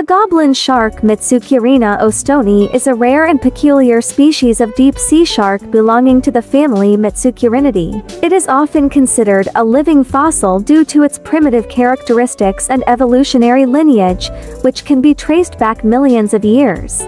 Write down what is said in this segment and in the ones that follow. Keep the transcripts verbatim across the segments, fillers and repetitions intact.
The goblin shark Mitsukurina owstoni is a rare and peculiar species of deep-sea shark belonging to the family Mitsukurinidae. It is often considered a living fossil due to its primitive characteristics and evolutionary lineage, which can be traced back millions of years.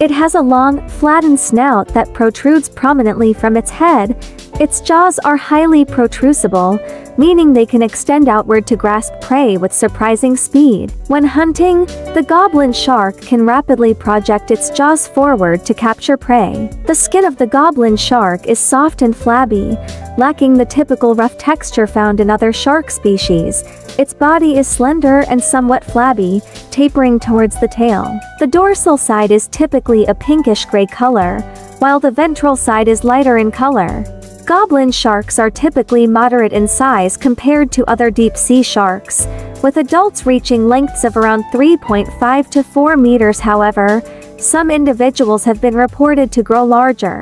It has a long, flattened snout that protrudes prominently from its head. Its jaws are highly protrusible, meaning they can extend outward to grasp prey with surprising speed. When hunting, the goblin shark can rapidly project its jaws forward to capture prey. The skin of the goblin shark is soft and flabby, lacking the typical rough texture found in other shark species. Its body is slender and somewhat flabby, tapering towards the tail. The dorsal side is typically a pinkish-gray color, while the ventral side is lighter in color. Goblin sharks are typically moderate in size compared to other deep-sea sharks, with adults reaching lengths of around three point five to four meters. However, some individuals have been reported to grow larger.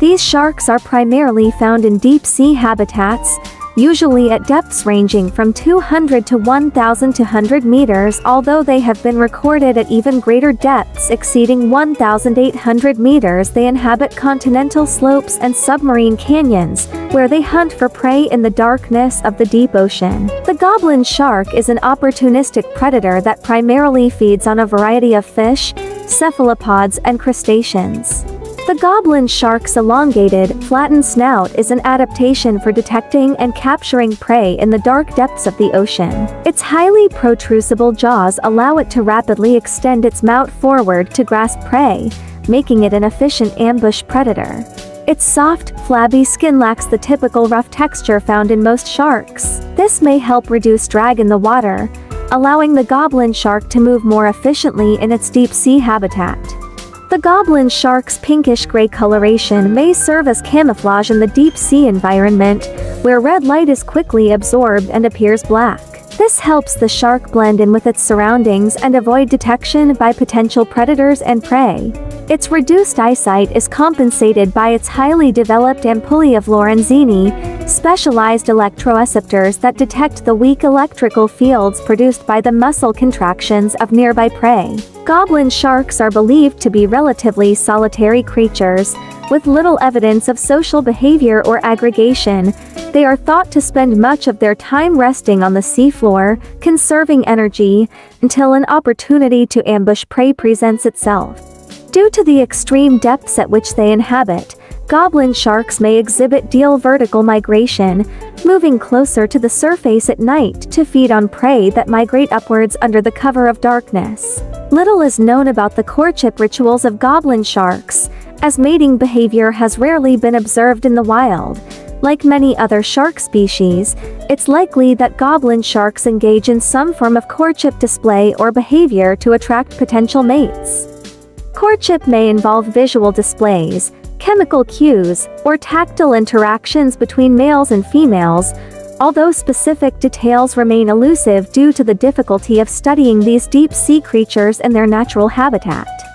These sharks are primarily found in deep-sea habitats, usually at depths ranging from two hundred to one thousand two hundred meters, although they have been recorded at even greater depths exceeding one thousand eight hundred meters. They inhabit continental slopes and submarine canyons, where they hunt for prey in the darkness of the deep ocean. The goblin shark is an opportunistic predator that primarily feeds on a variety of fish, cephalopods, and crustaceans. The goblin shark's elongated, flattened snout is an adaptation for detecting and capturing prey in the dark depths of the ocean. Its highly protrusible jaws allow it to rapidly extend its mouth forward to grasp prey, making it an efficient ambush predator. Its soft, flabby skin lacks the typical rough texture found in most sharks. This may help reduce drag in the water, allowing the goblin shark to move more efficiently in its deep-sea habitat. The goblin shark's pinkish-gray coloration may serve as camouflage in the deep-sea environment, where red light is quickly absorbed and appears black. This helps the shark blend in with its surroundings and avoid detection by potential predators and prey. Its reduced eyesight is compensated by its highly developed ampullae of Lorenzini, specialized electroreceptors that detect the weak electrical fields produced by the muscle contractions of nearby prey. Goblin sharks are believed to be relatively solitary creatures, with little evidence of social behavior or aggregation. They are thought to spend much of their time resting on the seafloor, conserving energy, until an opportunity to ambush prey presents itself. Due to the extreme depths at which they inhabit, goblin sharks may exhibit deep vertical migration, moving closer to the surface at night to feed on prey that migrate upwards under the cover of darkness. Little is known about the courtship rituals of goblin sharks, as mating behavior has rarely been observed in the wild. Like many other shark species, it's likely that goblin sharks engage in some form of courtship display or behavior to attract potential mates. Courtship may involve visual displays, chemical cues, or tactile interactions between males and females, although specific details remain elusive due to the difficulty of studying these deep-sea creatures in their natural habitat.